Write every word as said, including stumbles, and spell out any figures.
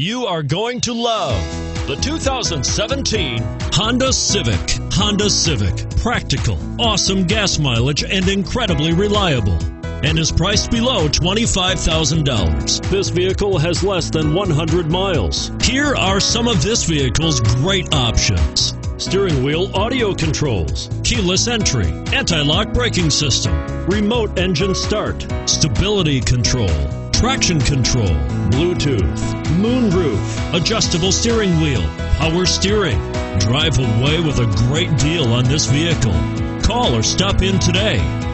You are going to love the two thousand seventeen Honda Civic. Honda Civic, practical, awesome gas mileage, and incredibly reliable, and is priced below twenty-five thousand dollars. This vehicle has less than one hundred miles. Here are some of this vehicle's great options: steering wheel audio controls, keyless entry, anti-lock braking system, remote engine start, stability control, traction control, Bluetooth, moonroof, adjustable steering wheel, power steering. Drive away with a great deal on this vehicle. Call or stop in today.